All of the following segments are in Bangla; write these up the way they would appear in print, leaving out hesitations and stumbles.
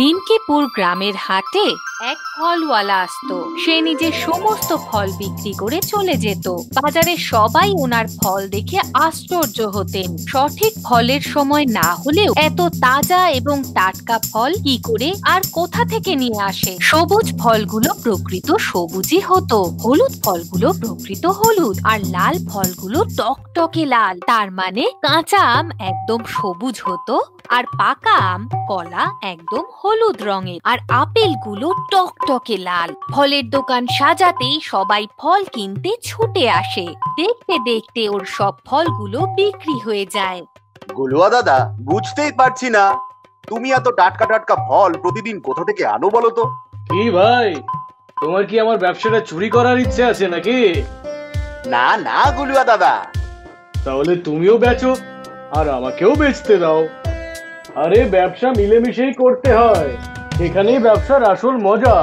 নিমকিপুর গ্রামের হাটে এক ফলওয়ালা আসতো। সে নিজের সমস্ত ফল বিক্রি করে চলে যেত। বাজারে সবাই ওনার ফল দেখে আশ্চর্য হতেন। সঠিক ফলের সময় না হলেও এত তাজা এবং টাটকা ফল কি করে আর কোথা থেকে নিয়ে আসে? সবুজ ফলগুলো প্রকৃত সবুজই হতো, হলুদ ফলগুলো প্রকৃত হলুদ, আর লাল ফলগুলো টকটকে লাল। তার মানে কাঁচা আম একদম সবুজ হতো আর পাকা আম কলা একদম হলুদ রঙের, আর আপেলগুলো টকটকে লাল। ফলের দোকান সাজাতেই সবাই ফল কিনতে ছুটে আসে। দেখতে দেখতে ওর সব ফলগুলো বিক্রি হয়ে যায়। গোলুয়া দাদা, বুঝতেই পারছি না তুমি এত টাটকা টাটকা ফল প্রতিদিন কোথা থেকে আনো বলো তো। কি ভাই, তোমার কি আমার ব্যবসাটা চুরি করার ইচ্ছে আছে নাকি? না না গোলুয়া দাদা, তাহলে তুমিও বেচো আর আমাকেও বেচতে দাও। আরে ব্যবসা মিলেমিশেই করতে হয়, এখানেই ব্যবসার আসল মজা।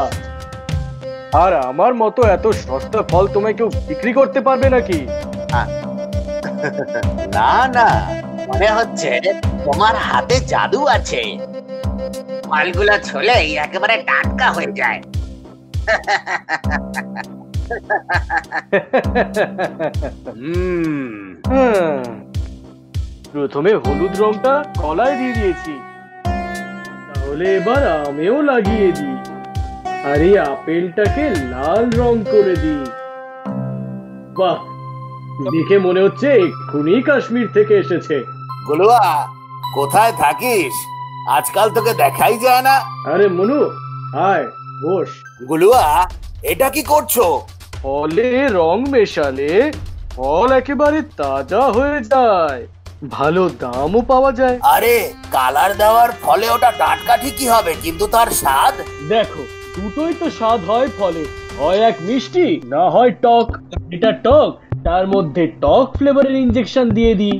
আর আমার মতো এত সস্তা ফল তোমায় কেউ বিক্রি করতে পারবে নাকি? না না, মনে হচ্ছে তোমার হাতে জাদু আছে। ফলগুলা ছোলেই একেবারে টাটকা হয়ে যায়। প্রথমে হলুদ রংটা কলায় দিয়ে দিয়েছি, তাহলে এবার আমিও লাগিয়ে দিই। আর এই আপেলটাকে লাল রং করে দিই। বাহ, দেখে মনে হচ্ছে এক্ষুনি কাশ্মীর থেকে এসেছে। গোলুয়া, কোথায় থাকিস? আজকাল তোকে দেখাই যায় না। আরে মনু, আয় বস। গোলুয়া, এটা কি করছো? ফলে রং মেশালে ফল একেবারে তাজা হয়ে যায়, ভালো দামও পাওয়া যায়। আরে কালার দেওয়ার ফলে ওটা টাটকা ঠিকই হবে, কিন্তু তার স্বাদ দেখো। দুটোই তো স্বাদ হয় ফলে, হয় এক মিষ্টি না হয় টক। এটা টক, তার মধ্যে টক ফ্লেভারের ইনজেকশন দিয়ে দিই।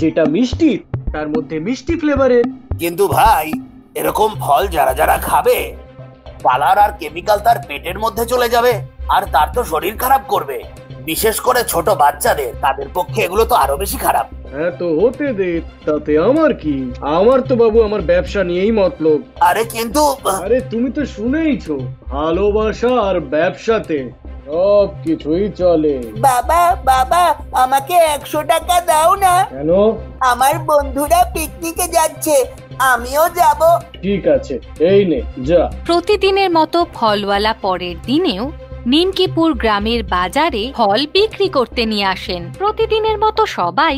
যেটা মিষ্টি, তার মধ্যে মিষ্টি ফ্লেভারের। কিন্তু ভাই, এরকম ফল যারা যারা খাবে, কালার আর কেমিক্যাল তার পেটের মধ্যে চলে যাবে, আর তার তো শরীর খারাপ করবে। বিশেষ করে ছোট বাচ্চাদের, তাদের পক্ষে এগুলো তো আরো বেশি খারাপ। হ্যাঁ তো হতে দে, তাতে আমার কি? আমার তো বাবু আমার ব্যবসা নিয়েই মতলব। আরে কিন্তু, আরে তুমি তো শুনেইছো, ভালোবাসা আর ব্যবসাতে সব কিছুই চলে। বাবা বাবা, আমাকে 100 টাকা দাও না। কেন? আমার বন্ধুরা পিকনিকে যাচ্ছে, আমিও যাব। ঠিক আছে, এই নে যা। প্রতিদিনের মতো ফলওয়ালা পরের দিনেও নিমকিপুর গ্রামের বাজারে ফল বিক্রি করতে নিয়ে আসেন। প্রতিদিনের মতো সবাই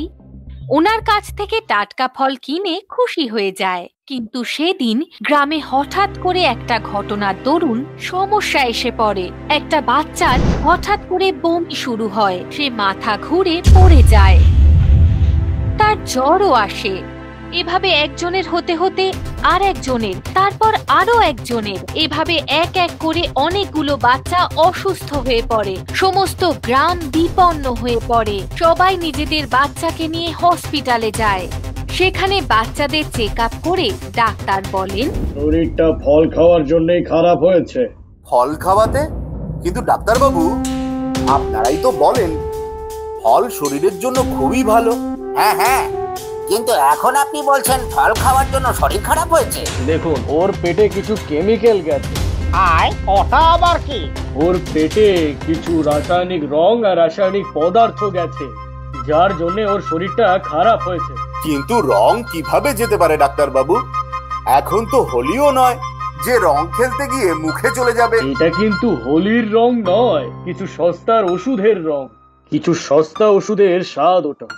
ওনার কাছ থেকে টাটকা ফল কিনে খুশি হয়ে যায়। কিন্তু সেদিন গ্রামে হঠাৎ করে একটা ঘটনার দরুন সমস্যা এসে পড়ে। একটা বাচ্চার হঠাৎ করে বমি শুরু হয়, সে মাথা ঘুরে পড়ে যায়, তার জ্বরও আসে। এভাবে একজনের হতে হতে আর একজনের, তারপর আরো একজনের, এভাবে এক এক করে অনেকগুলো বাচ্চা অসুস্থ হয়ে পড়ে। সমস্ত গ্রাম বিপন্ন হয়ে পড়ে। সবাই নিজেদের বাচ্চাকে নিয়ে হসপিটালে যায়। সেখানে বাচ্চাদের চেকআপ করে ডাক্তার বলেন, শরীরটা ফল খাওয়ার জন্যই খারাপ হয়েছে। ফল খাওয়াতে? কিন্তু ডাক্তার বাবু, আপনারাই তো বলেন ফল শরীরের জন্য খুবই ভালো। হ্যাঁ হ্যাঁ, কিন্তু এখন আপনি বলছেন ফল খাওয়ার জন্য শরীর খারাপ হয়েছে। দেখুন, ওর পেটে কিছু কেমিক্যাল গেছে। আর ওটা আবার কি? ওর পেটে কিছু রাসায়নিক রং আর রাসায়নিক পদার্থ গেছে, যার জন্য ওর শরীরটা খারাপ হয়েছে। কিন্তু রং কিভাবে যেতে পারে ডাক্তার বাবু? এখন তো হোলিও নয় যে রং খেলতে গিয়ে মুখে চলে যাবে। এটা কিন্তু হোলির রং নয়, কিছু সস্তার ওষুধের রং, কিছু সস্তা ওষুধের স্বাদ, ওটা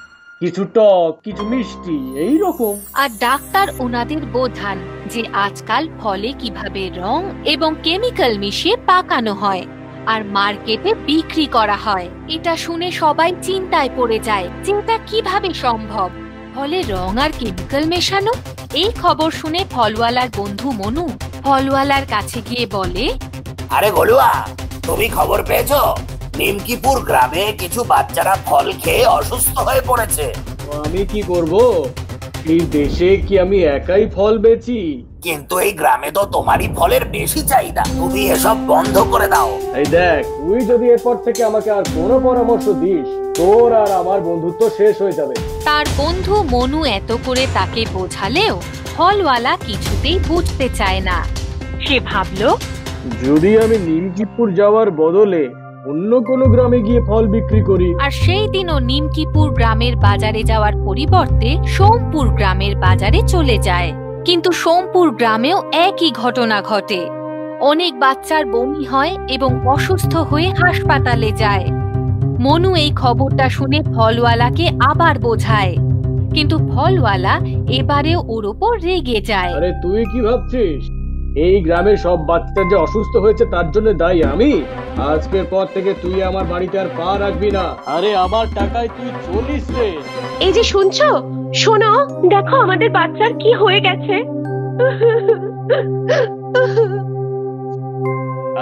কিছু টক কিছু মিষ্টি, এইরকম। আর ডাক্তার ওনাদের বোঝান যে আজকাল ফলে কিভাবে রং এবং কেমিক্যাল মিশিয়ে পাকানো হয় আর মার্কেটে বিক্রি করা হয়। এটা শুনে সবাই চিন্তায় পড়ে যায় যে এটা কিভাবে সম্ভব, ফলে রং আর কেমিক্যাল মেশানো। এই খবর শুনে ফলওয়ালার বন্ধু মনু ফলওয়ালার কাছে গিয়ে বলে, আরে গোলুয়া, তুমি খবর পেয়েছো? নিমকিপুর গ্রামে কিছু বাচ্চারা ফল খেয়ে অসুস্থ হয়ে পড়েছে। আমি কি করব? এই দেশে কি আমি একাই ফল বেচি? কিন্তু এই গ্রামে তো তোমারই ফলের বেশি চাহিদা। তুমি এসব বন্ধ করে দাও। এই দেখ, তুই যদি এরপর থেকে আমাকে আর কোনো পরামর্শ দিস, তোর আর আমার বন্ধুত্ব শেষ হয়ে যাবে। তার বন্ধু মনু এত করে তাকে বোঝালেও ফলওয়ালা কিছুতেই বুঝতে চায় না। সে ভাবলো, যদি আমি নিমকিপুর যাওয়ার বদলে অন্য কোনো গ্রামে গিয়ে ফল বিক্রি করি। আর সেই দিনও নিমকিপুর গ্রামের বাজারে যাওয়ার পরিবর্তে সোমপুর গ্রামের বাজারে চলে যায়। কিন্তু সোমপুর গ্রামেও একই ঘটনা ঘটে। অনেক বাচ্চার বমি হয় এবং অসুস্থ হয়ে হাসপাতালে যায়। মনু এই খবরটা শুনে ফলওয়ালাকে আবার বোঝায়, কিন্তু ফলওয়ালা এবারেও ওর উপর রেগে যায়। আরে তুই কি ভাবছিস এই গ্রামের সব বাচ্চা যে অসুস্থ হয়েছে তার জন্য দায়ী আমি? আজকের পর থেকে তুই আমার বাড়িতে আর পা রাখবি না। আরে আমার টাকায় তুই চলিস রে। এই যে শুনছো, শোনো, দেখো আমাদের বাচ্চার কি হয়ে গেছে।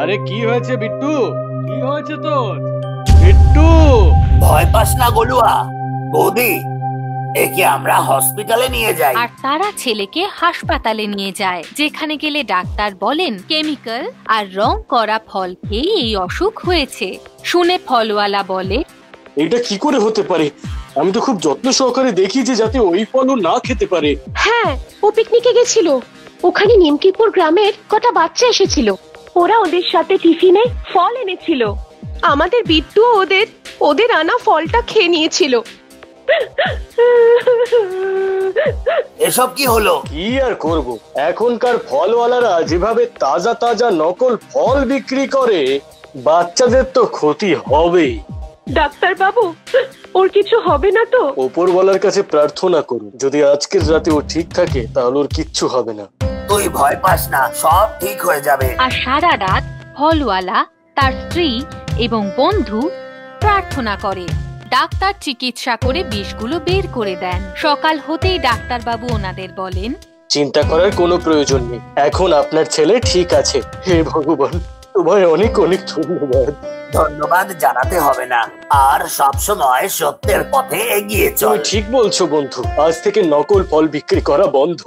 আরে কি হয়েছে বিট্টু? কি হয়েছে তোর বিট্টু? ভয় পাস না গোলুয়া, বৌদি একে আমরা হসপিটালে নিয়ে যাই। আর তারা ছেলেকে হাসপাতালে নিয়ে যায়, যেখানে গেলে ডাক্তার বলেন কেমিক্যাল আর রং করা ফল খেয়ে এই অসুখ হয়েছে। শুনে ফলওয়ালা বলে, এটা কি করে হতে পারে? আমি তো খুব যত্ন সহকারে দেখি যে যাতে ওই ফল না খেতে পারে। হ্যাঁ, ও পিকনিকে গেছিল, ওখানে নিমকিপুর গ্রামের কটা বাচ্চা এসেছিল, ওরা ওদের সাথে টিফিনে ফল এনেছিল। আমাদের বিট্টু ওদের ওদের আনা ফলটা খেয়ে নিয়েছিল। এসব কি হলো? কি আর করব, এখনকার ফলওয়ালারা যেভাবে তাজা তাজা নকল ফল বিক্রি করে বাচ্চাদের তো ক্ষতি হবেই। ডাক্তার বাবু, ওর কিছু হবে না তো? উপরওয়ালার কাছে প্রার্থনা করুন, যদি আজকের রাতে ও ঠিক থাকে তাহলে ওর কিচ্ছু হবে না। তুই ভয় পাস না, সব ঠিক হয়ে যাবে। আর সারা রাত ফলওয়ালা, তার স্ত্রী এবং বন্ধু প্রার্থনা করে। ডাক্তার চিকিৎসা করে বিষগুলো বের করে দেন। সকাল হতেই ডাক্তার বাবু ওনাদের বলেন, চিন্তা করার কোনো প্রয়োজন নেই, এখন আপনার ছেলে ঠিক আছে। হে ভগবান, তোমায় অনেক অনেক ধন্যবাদ। ধন্যবাদ জানাতে হবে না, আর সব সময় সত্যের পথে এগিয়ে চল। ঠিক বলছো বন্ধু, আজ থেকে নকল ফল বিক্রি করা বন্ধ।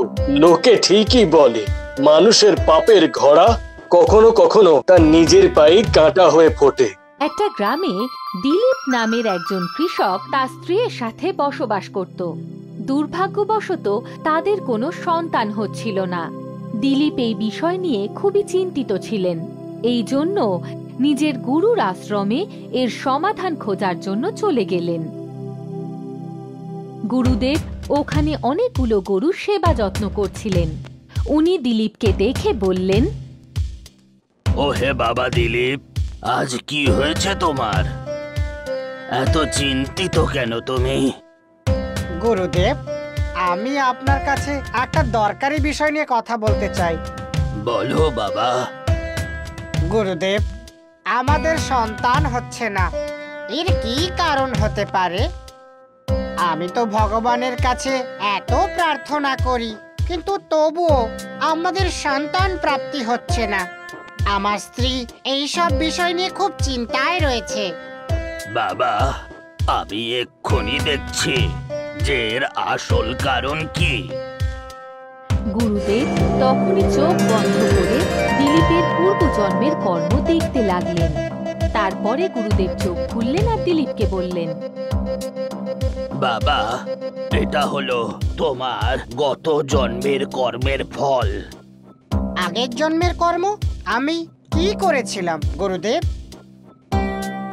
লোকে ঠিকই বলে, মানুষের পাপের ঘোড়া কখনো কখনো তার নিজের পায়ে কাঁটা হয়ে ফোটে। একটা গ্রামে দিলীপ নামের একজন কৃষক তার স্ত্রীর সাথে বসবাস করত। দুর্ভাগ্যবশত তাদের কোনো সন্তান হচ্ছিল না। দিলীপ এই বিষয় নিয়ে খুবই চিন্তিত ছিলেন, এই জন্য নিজের গুরুর আশ্রমে এর সমাধান খোঁজার জন্য চলে গেলেন। গুরুদেব ওখানে অনেকগুলো গরুর সেবা যত্ন করছিলেন। উনি দিলীপকে দেখে বললেন, ও হে বাবা দিলীপ, আজ কি হয়েছে তোমার? এত চিন্তিত কেন তুমি? গুরুদেব, আমি আপনার কাছে একটা দরকারি বিষয় নিয়ে কথা বলতে চাই। বলো বাবা। গুরুদেব, আমাদের সন্তান হচ্ছে না, এর কি কারণ হতে পারে? আমি তো ভগবানের কাছে এত প্রার্থনা করি, কিন্তু তবুও আমাদের সন্তান প্রাপ্তি হচ্ছে না। আমার স্ত্রী এইসব বিষয় নিয়ে খুব চিন্তায় রয়েছে। বাবা, আমি এক্ষুনি দেখছি যে এর আসল কারণ কি। গুরুদেব তখনই চোখ বন্ধ করে দিলীপের পূর্বজন্মের কর্ম দেখতে লাগলেন। তারপরে গুরুদেব চোখ খুললেন আর দিলীপকে বললেন, বাবা, এটা হলো তোমার গত জন্মের কর্মের ফল। আগের জন্মের কর্ম? আমি কি করেছিলাম গুরুদেব?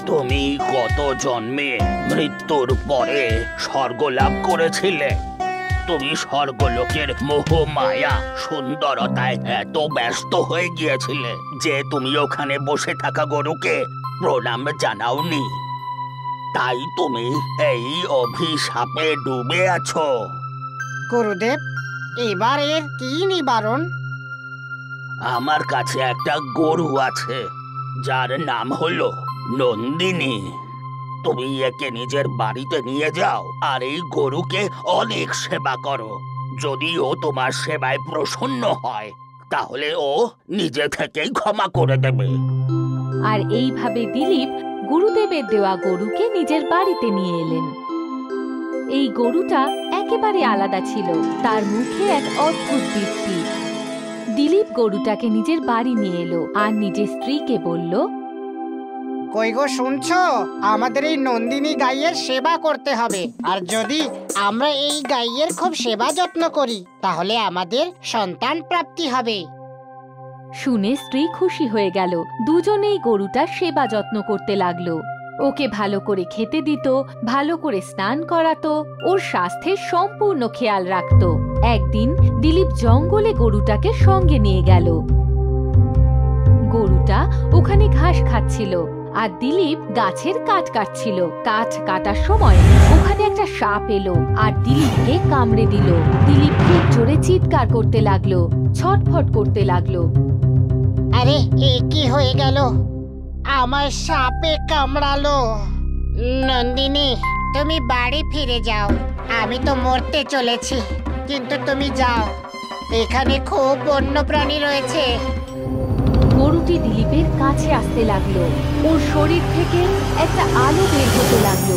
তুমি গত জন্মে মৃত্যুর পরে স্বর্গ লাভ করেছিলে। তুমি স্বর্গলোকের মোহ মায়া সুন্দরতায় এত ব্যস্ত হয়ে গিয়েছিলে যে তুমি ওখানে বসে থাকা গরুকে প্রণাম জানাওনি, তাই তুমি এই অভিশাপে ডুবে আছো। গুরুদেব, এবার এর কি নিবারণ? আমার কাছে একটা গরু আছে যার নাম হলো নন্দিনী। তুমি একে নিজের বাড়িতে নিয়ে যাও আর এই গরুকে অনেক সেবা করো। যদি ও তোমার সেবায় প্রসন্ন হয় তাহলে ও নিজে থেকেই ক্ষমা করে দেবে। আর এইভাবে দিলীপ গুরুদেবের দেওয়া গরুকে নিজের বাড়িতে নিয়ে এলেন। এই গরুটা একেবারে আলাদা ছিল, তার মুখে এক অদ্ভুত দীপ্তি। দিলীপ গরুটাকে নিজের বাড়ি নিয়ে এলো আর নিজের স্ত্রীকে বলল, কই গো শুনছো, আমাদের এই নন্দিনী গাইয়ের সেবা করতে হবে। আর যদি আমরা এই গাইয়ের খুব সেবা যত্ন করি তাহলে আমাদের সন্তান প্রাপ্তি হবে। শুনে স্ত্রী খুশি হয়ে গেল। দুজনেই গরুটার সেবা যত্ন করতে লাগলো। ওকে ভালো করে খেতে দিত, ভালো করে স্নান করাতো, ওর স্বাস্থ্যের সম্পূর্ণ খেয়াল রাখতো। একদিন দিলীপ জঙ্গলে গরুটাকে সঙ্গে নিয়ে গেল। গরুটা ওখানে ঘাস খাচ্ছিল আর দিলীপ গাছের কাঠ কাটছিল। কাঠ কাটার সময় ওখানে একটা সাপ এলো আর দিলীপকে কামড়ে দিল। দিলীপ খুব জোরে চিৎকার করতে লাগলো, ছটফট করতে লাগলো। আরে এ কি হয়ে গেল, আমার সাপে কামড়ালো। নন্দিনী, তুমি বাড়ি ফিরে যাও, আমি তো মরতে চলেছি, কিন্তু তুমি যাও, এখানে খুব বন্য প্রাণী রয়েছে। গরুটি দিলীপের কাছে আসতে লাগলো। ওর শরীর থেকে একটা আলো বের হতে লাগলো।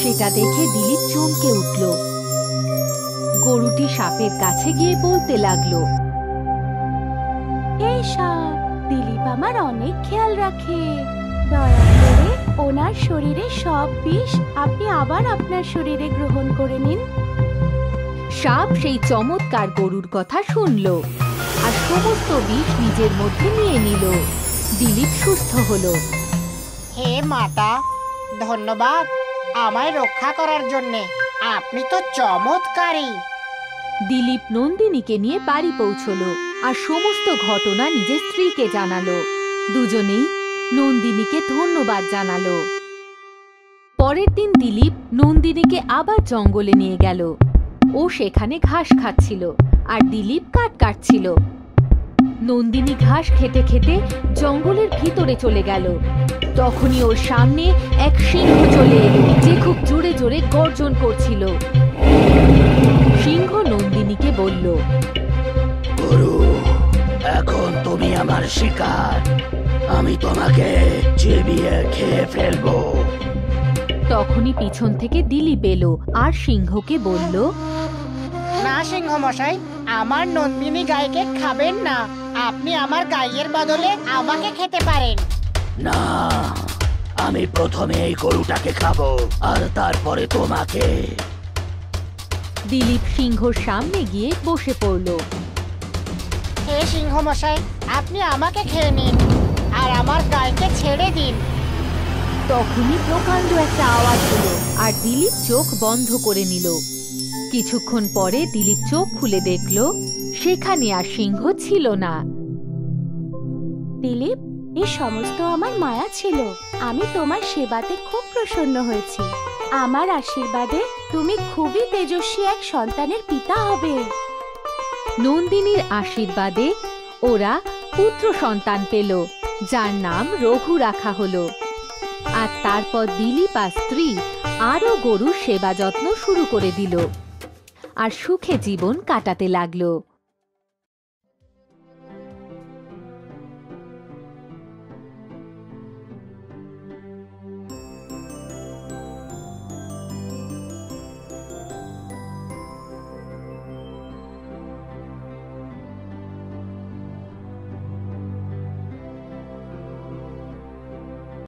সেটা দেখে দিলীপ চমকে উঠল। গরুটি সাপের কাছে গিয়ে বলতে লাগলো, এই সাপ, দিলীপ আমার অনেক খেয়াল রাখে, দয়া করে ওনার শরীরে সব বিষ আপনি আবার আপনার শরীরে গ্রহণ করে নিন। সাপ সেই চমৎকার গরুর কথা শুনল আর সমস্ত বিষ নিজের মধ্যে নিয়ে নিল। দিলীপ সুস্থ হলো। হে মাতা, ধন্যবাদ আমায় রক্ষা করার জন্য, আপনি তো চমৎকারী। দিলীপ নন্দিনীকে নিয়ে বাড়ি পৌঁছলো আর সমস্ত ঘটনা নিজের স্ত্রীকে জানালো। দুজনেই নন্দিনীকে ধন্যবাদ জানালো। পরের দিন দিলীপ নন্দিনীকে আবার জঙ্গলে নিয়ে গেল। ও সেখানে ঘাস খাচ্ছিল আর দিলীপ কাঠ কাটছিল। নন্দিনী ঘাস খেতে খেতে জঙ্গলের ভিতরে চলে গেল। তখনই ওর সামনে এক সিংহ চলে এলো, যে খুব জোরে জোরে গর্জন করছিল। সিংহ নন্দিনীকে বলল, গরু, এখন তুমি আমার শিকার, আমি তোমাকে চিবিয়ে খেয়ে ফেলবো। তখনই পিছন থেকে দিলীপ এলো আর সিংহকে বলল, না সিংহ মশাই, আমার নন্দিনী গাইকে খাবেন না, আপনি আমার গাইয়ের বদলে আমাকে খেতে পারেন। না, আমি প্রথমে এই গরুটাকে খাবো আর তারপরে তোমাকে। দিলীপ সিংহর সামনে গিয়ে বসে পড়ল। হে সিংহ মশাই, আপনি আমাকে খেয়ে নিন আর আমার গাইকে ছেড়ে দিন। তখনই প্রকাণ্ড একটা আওয়াজ হলো আর দিলীপ চোখ বন্ধ করে নিল। কিছুক্ষণ পরে দিলীপ চোখ খুলে দেখল সেখানে আর সিংহ ছিল না। দিলীপ, এই সমস্ত আমার মায়া ছিল, আমি তোমার সেবাতে খুব প্রসন্ন হয়েছি। আমার আশীর্বাদে তুমি খুবই তেজস্বী এক সন্তানের পিতা হবে। নন্দিনীর আশীর্বাদে ওরা পুত্র সন্তান পেল, যার নাম রঘু রাখা হলো। আর তারপর দিলীপ আর স্ত্রী আরো গরুর সেবা যত্ন শুরু করে দিল আর সুখে জীবন কাটাতে লাগলো।